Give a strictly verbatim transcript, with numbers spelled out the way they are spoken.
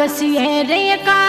अंगसिए रे का